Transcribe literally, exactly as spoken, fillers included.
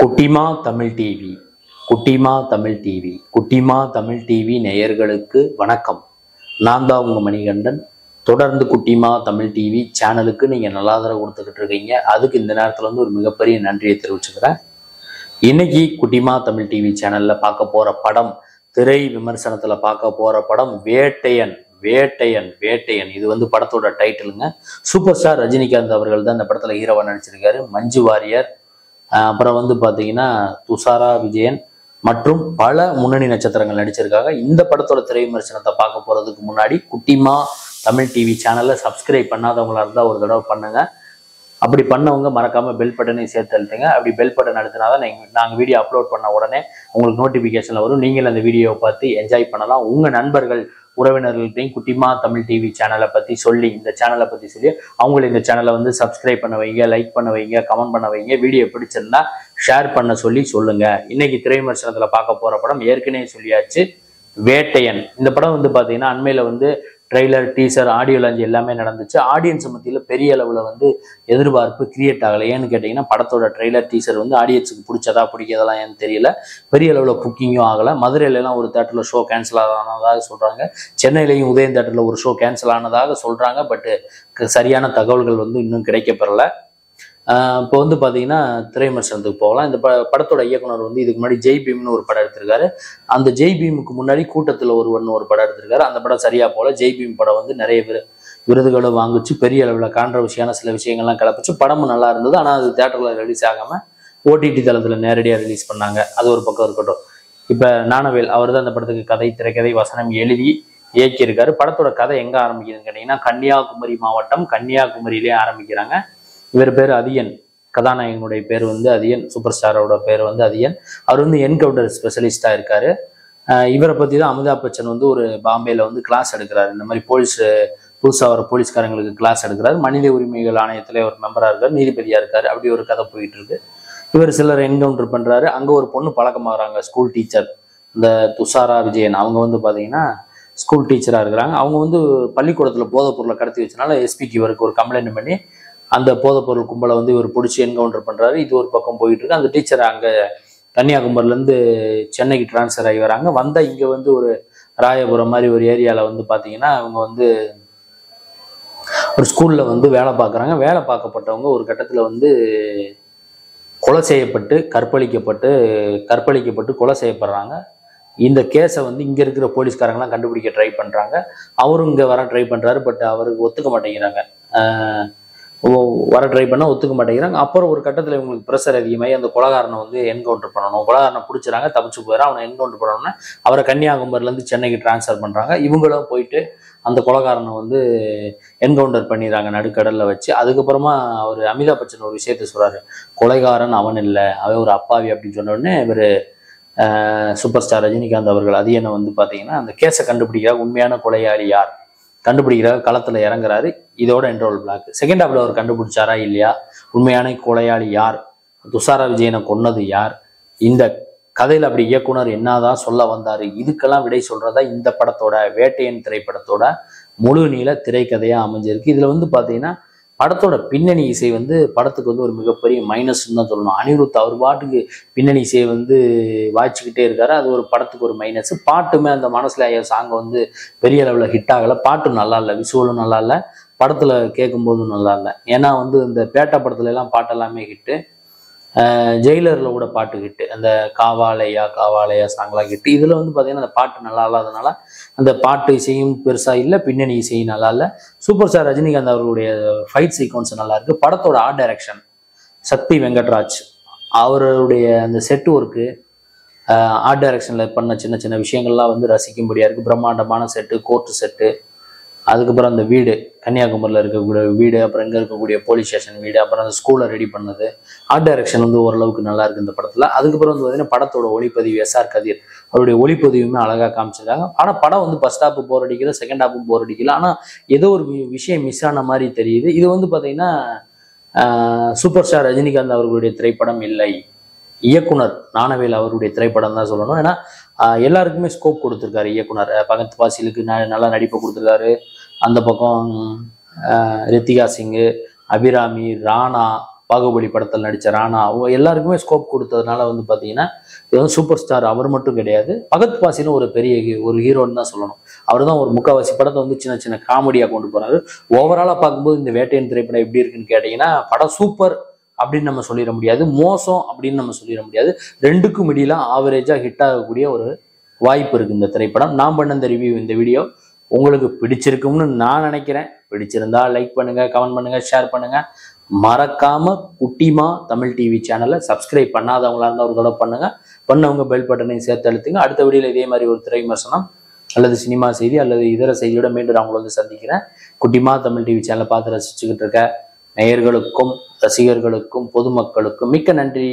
குட்டிமா தமிழ் டிவி குட்டிமா தமிழ் டிவி குட்டிமா தமிழ் டிவி நேயர்களுக்கு வணக்கம். நான் தான் உங்கள் மணிகண்டன். தொடர்ந்து குட்டிமா தமிழ் டிவி சேனலுக்கு நீங்கள் நல்லா ஆதரவு கொடுத்துக்கிட்டு இருக்கீங்க. அதுக்கு இந்த நேரத்தில் வந்து ஒரு மிகப்பெரிய நன்றியை தெரிவிச்சுக்கிறேன். இன்னைக்கு குட்டிமா தமிழ் டிவி சேனலில் பார்க்க போகிற படம், திரை விமர்சனத்தில் பார்க்க போகிற படம் வேட்டையன். வேட்டையன் வேட்டையன் இது வந்து படத்தோட டைட்டிலுங்க. சூப்பர் ஸ்டார் ரஜினிகாந்த் அவர்கள் தான் இந்த படத்தில் ஹீரோவா நடிச்சிருக்காரு. மஞ்சு வாரியர், அப்புறம் வந்து பார்த்தீங்கன்னா துஷாரா விஜயன் மற்றும் பல முன்னணி நட்சத்திரங்கள் நடிச்சிருக்காங்க. இந்த படத்தோட திரை விமர்சனத்தை பார்க்க போகிறதுக்கு முன்னாடி குட்டிமா தமிழ் டிவி சேனலை சப்ஸ்கிரைப் பண்ணாதவங்களா இருந்தால் ஒரு தடவை பண்ணுங்க. அப்படி பண்ணவங்க மறக்காமல் பெல் பட்டனை சேர்த்து அழுத்துங்க. அப்படி பெல் பட்டன் அழுத்தினா தான் நாங்கள் வீடியோ அப்லோட் பண்ண உடனே உங்களுக்கு நோட்டிஃபிகேஷனில் வரும். நீங்கள் அந்த வீடியோவை பார்த்து என்ஜாய் பண்ணலாம். உங்கள் நண்பர்கள் உறவினர்கள்ட்டையும் குட்டிமா தமிழ் டிவி சேனலை பற்றி சொல்லி இந்த சேனலை பற்றி சொல்லி அவங்களை இந்த சேனலை வந்து சப்ஸ்கிரைப் பண்ண வைங்க, லைக் பண்ண வைங்க, கமெண்ட் பண்ண வைங்க. வீடியோ பிடிச்சிருந்தா ஷேர் பண்ண சொல்லி சொல்லுங்கள். இன்றைக்கி திரை விமர்சனத்தில் பார்க்க போகிற படம் ஏற்கனவே சொல்லியாச்சு, வேட்டையன். இந்த படம் வந்து பார்த்தீங்கன்னா அண்மையில் வந்து ட்ரெய்லர், டீசர், ஆடியோ லான்ச் எல்லாமே நடந்துச்சு. ஆடியன்ஸ் மத்தியில் பெரிய அளவில் வந்து எதிர்பார்ப்பு கிரியேட் ஆகலை. ஏன்னு கேட்டிங்கன்னா படத்தோட ட்ரெய்லர், டீசர் வந்து ஆடியன்ஸுக்கு பிடிச்சதா பிடிக்காதெல்லாம் ஏன்னு தெரியல. பெரிய அளவில் புக்கிங்கும் ஆகலை. மதுரையிலலாம் ஒரு தேட்டரில் ஷோ கேன்சல் ஆனதாக சொல்கிறாங்க. சென்னையிலையும் உதயம் தேட்டரில் ஒரு ஷோ கேன்சல் ஆனதாக சொல்கிறாங்க. பட்டு சரியான தகவல்கள் வந்து இன்னும் கிடைக்கப்பெறல. இப்போ வந்து பார்த்தீங்கன்னா திரை விமர்சனத்துக்கு போகலாம். இந்த ப படத்தோட இயக்குனர் வந்து இதுக்கு முன்னாடி ஜெய் பீம்னு ஒரு படம் எடுத்திருக்காரு. அந்த ஜெய் பீமுக்கு முன்னாடி கூட்டத்தில் ஒருவன் ஒரு படம் எடுத்திருக்காரு. அந்த படம் சரியாக போகல. ஜெய் பீம் படம் வந்து நிறைய விரு விருதுகளை வாங்கிச்சு. பெரிய அளவில் கான்ட்ரவர்சியான சில விஷயங்கள்லாம் கிளப்பிச்சு. படமும் நல்லா இருந்தது. ஆனால் அது தேட்டரில் ரிலீஸ் ஆகாமல் ஓடிடி தளத்தில் நேரடியாக ரிலீஸ் பண்ணாங்க. அது ஒரு பக்கம் இருக்கட்டும். இப்போ ஞானவேல் அவர் தான் அந்த படத்துக்கு கதை, திரைக்கதை, வசனம் எழுதி இயக்கியிருக்காரு. படத்தோட கதை எங்கே ஆரம்பிக்குதுன்னு கேட்டிங்கன்னா கன்னியாகுமரி மாவட்டம் கன்னியாகுமரியிலே ஆரம்பிக்கிறாங்க. இவர் பேர் அதியன். கதாநாயகனுடைய பேர் வந்து அதியன். சூப்பர் ஸ்டாரோட பேர் வந்து அதியன். அவர் வந்து என்கவுண்டர் ஸ்பெஷலிஸ்டாக இருக்கார். இவரை பற்றி தான் அமிதாப் பச்சன் வந்து ஒரு பாம்பேயில் வந்து கிளாஸ் எடுக்கிறார். இந்த மாதிரி போலீஸ் புதுசாக வர போலீஸ்காரங்களுக்கு கிளாஸ் எடுக்கிறார். மனித உரிமைகள் ஆணையத்தில் ஒரு மெம்பராக இருக்கார், நீதிபதியாக இருக்கார். அப்படி ஒரு கதை போயிட்டு இருக்கு. இவர் சிலர் என்கவுண்டர் பண்ணுறாரு. அங்கே ஒரு பொண்ணு பழக்கமாகறாங்க, ஸ்கூல் டீச்சர். இந்த துஷாரா விஜயன் அவங்க வந்து பார்த்தீங்கன்னா ஸ்கூல் டீச்சராக இருக்கிறாங்க. அவங்க வந்து பள்ளிக்கூடத்தில் போதைப் பொருளை கடத்தி வச்சனால எஸ்பிக்கு இவருக்கு ஒரு கம்ப்ளைண்ட் பண்ணி அந்த போதைப்பொருள் கும்பலை வந்து இவர் பிடிச்சி என்கவுண்டர் பண்ணுறாரு. இது ஒரு பக்கம் போயிட்டுருக்கு. அந்த டீச்சர் அங்கே கன்னியாகுமரிலேருந்து சென்னைக்கு டிரான்ஸ்ஃபர் ஆகி வராங்க. வந்தால் இங்கே வந்து ஒரு ராயபுரம் மாதிரி ஒரு ஏரியாவில் வந்து பார்த்தீங்கன்னா அவங்க வந்து ஒரு ஸ்கூலில் வந்து வேலை பார்க்குறாங்க. வேலை பார்க்கப்பட்டவங்க ஒரு கட்டத்தில் வந்து கொலை செய்யப்பட்டு கற்பழிக்கப்பட்டு கற்பழிக்கப்பட்டு கொலை செய்யப்படுறாங்க. இந்த கேஸை வந்து இங்கே இருக்கிற போலீஸ்காரங்களாம் கண்டுபிடிக்க ட்ரை பண்ணுறாங்க. அவரும் இங்கே வர ட்ரை பண்ணுறாரு. பட் அவருக்கு ஒத்துக்க மாட்டேங்கிறாங்க. வர ட்ரை பண்ணால் ஒத்துக்க மாட்டேங்கிறாங்க. அப்புறம் ஒரு கட்டத்தில் இவங்களுக்கு ப்ரெஷர் அதிகமாகி அந்த கொலகாரனை வந்து என்கவுண்டர் பண்ணணும். கொலகாரனை பிடிச்சிறாங்க, தப்பிச்சு போயிடறான். அவனை என்கவுண்டர் பண்ணணும்னா அவரை கன்னியாகுமரிலேருந்து சென்னைக்கு டிரான்ஸ்ஃபர் பண்ணுறாங்க. இவங்களும் போயிட்டு அந்த கொலகாரனை வந்து என்கவுண்டர் பண்ணிடுறாங்க நடுக்கடலில் வச்சு. அதுக்கப்புறமா அவர் அமிதாப் பச்சன் ஒரு விஷயத்த சொல்கிறாரு, கொலைகாரன் அவன் இல்லை, அவன் ஒரு அப்பாவி அப்படின்னு சொன்னோடனே இவர் சூப்பர் ஸ்டார் ரஜினிகாந்த் அவர்கள் அது என்ன வந்து பார்த்தீங்கன்னா அந்த கேஸை கண்டுபிடிக்கிறார். உண்மையான கொலையாளி யார் கண்டுபிடிக்கிறார். களத்தில் இறங்குறாரு. இதோட என்ரோல் பிளாக். செகண்ட் ஹாஃபில் அவர் கண்டுபிடிச்சாரா இல்லையா, உண்மையான கொலையாளி யார், துஷாரா விஜயனை கொன்னது யார், இந்த கதையில் அப்படி இயக்குனர் என்னதான் சொல்ல வந்தார், இதுக்கெல்லாம் விடை சொல்கிறதா இந்த படத்தோட வேட்டையன் திரைப்படத்தோட முழு நீள திரைக்கதையாக அமைஞ்சிருக்கு. இதில் வந்து பார்த்தீங்கன்னா படத்தோட பின்னணி இசை வந்து படத்துக்கு வந்து ஒரு மிகப்பெரிய மைனஸ்ன்னு தான் சொல்லணும். அனிருத் அவர் பாட்டுக்கு பின்னணி இசையை வந்து வாய்ச்சிக்கிட்டே இருக்காரு. அது ஒரு படத்துக்கு ஒரு மைனஸ். பாட்டுமே அந்த மனசில் ஐயா சாங்கை வந்து பெரிய அளவில் ஹிட் ஆகலை. பாட்டும் நல்லா இல்லை, விசுவலும் நல்லா இல்லை, படத்தில் கேட்கும்போதும் நல்லா இல்லை. ஏன்னா வந்து இந்த பேட்டா படத்துல எல்லாம் பாட்டு எல்லாமே ஹிட்டு, ஜெயிலரில் கூட பாட்டு ஹிட்டு, அந்த காவாலையா காவாலையா சாங்லாம் ஹிட்டு. இதில் வந்து பார்த்தீங்கன்னா அந்த பாட்டு நல்லா இல்லாதனால அந்த பாட்டு இசையும் பெருசாக இல்லை, பின்னணி இசையும் நல்லா இல்லை. சூப்பர் ஸ்டார் ரஜினிகாந்த் அவர்களுடைய ஃபைட் சீக்வன்ஸ் நல்லா இருக்குது. படத்தோட ஆர்ட் டைரக்ஷன் சக்தி வெங்கட்ராஜ் அவருடைய அந்த செட்டு ஒர்க்கு, ஆர்ட் டைரக்ஷனில் பண்ண சின்ன சின்ன விஷயங்கள்லாம் வந்து ரசிக்கும்படியாக இருக்குது. பிரம்மாண்டமான செட்டு, கோர்ட்டு செட்டு, அதுக்கப்புறம் அந்த வீடு, கன்னியாகுமரியில் இருக்கக்கூடிய வீடு, அப்புறம் இங்கே இருக்கக்கூடிய போலீஸ் ஸ்டேஷன் வீடு, அப்புறம் அந்த ஸ்கூலை ரெடி பண்ணது. ஆர்ட் டைரக்ஷன் வந்து ஓரளவுக்கு நல்லா இருக்குது இந்த படத்தில். அதுக்கப்புறம் வந்து பார்த்தீங்கன்னா படத்தோட ஒளிப்பதிவு எஸ்ஆர் கதிர் அவருடைய ஒளிப்பதிவுமே அழகாக காமிச்சிருக்காங்க. ஆனால் படம் வந்து ஃபர்ஸ்ட் ஹாப்பு போர் அடிக்கல, செகண்ட் ஹாப்பு போர் அடிக்கல. ஆனால் ஏதோ ஒரு விஷயம் மிஸ் ஆன மாதிரி தெரியுது. இது வந்து பார்த்தீங்கன்னா சூப்பர் ஸ்டார் ரஜினிகாந்த் அவர்களுடைய திரைப்படம் இல்லை, இயக்குனர் ஞானவேல் அவருடைய திரைப்படம் தான் சொல்லணும். ஏன்னா எல்லாருக்குமே ஸ்கோப் கொடுத்துருக்காரு இயக்குனர். பகத் பாசிலுக்கு ந நல்லா நடிப்பை கொடுத்துருக்காரு. அந்த பக்கம் ரித்திகா சிங்கு, அபிராமி, ராணா, பாகுபலி படத்தில் நடித்த ராணா அவங்க எல்லாருக்குமே ஸ்கோப் கொடுத்ததுனால வந்து பார்த்தீங்கன்னா இது வந்து சூப்பர் ஸ்டார் அவர் மட்டும் கிடையாது. பகத் பாசிலும் ஒரு பெரிய ஒரு ஹீரோன்னு தான் சொல்லணும். அவர் தான் ஒரு முக்கால்வாசி படத்தை வந்து சின்ன சின்ன காமெடியாக கொண்டு போனார். ஓவராலாக பார்க்கும்போது இந்த வேட்டையின் திரைப்படம் எப்படி இருக்குன்னு கேட்டிங்கன்னா படம் சூப்பர் அப்படின்னு நம்ம சொல்லிட முடியாது, மோசம் அப்படின்னு நம்ம சொல்லிட முடியாது. ரெண்டுக்கும் இடையிலாம் ஆவரேஜாக ஹிட் ஆகக்கூடிய ஒரு வாய்ப்பு இருக்குது இந்த திரைப்படம். நான் பண்ண இந்த ரிவ்யூ இந்த வீடியோ உங்களுக்கு பிடிச்சிருக்கும்னு நான் நினைக்கிறேன். பிடிச்சிருந்தா லைக் பண்ணுங்க, கமெண்ட் பண்ணுங்க, ஷேர் பண்ணுங்க. மறக்காம குட்டிமா தமிழ் டிவி சேனலை சப்ஸ்கிரைப் பண்ணாதவங்களா இருந்தால் ஒரு தடவை பண்ணுங்க, பண்ணவங்க பெல் பட்டனையும் சேர்த்து அழுத்துங்க. அடுத்த வீடியோல இதே மாதிரி ஒரு திரை விமர்சனம் அல்லது சினிமா செய்தி அல்லது இதர செய்தியோட மீண்டும் அவங்கள வந்து சந்திக்கிறேன். குட்டிமா தமிழ் டிவி சேனலை பார்த்து ரசிச்சுக்கிட்டு இருக்க நேயர்களுக்கும் ரசிகர்களுக்கும் பொதுமக்களுக்கும் மிக்க நன்றி.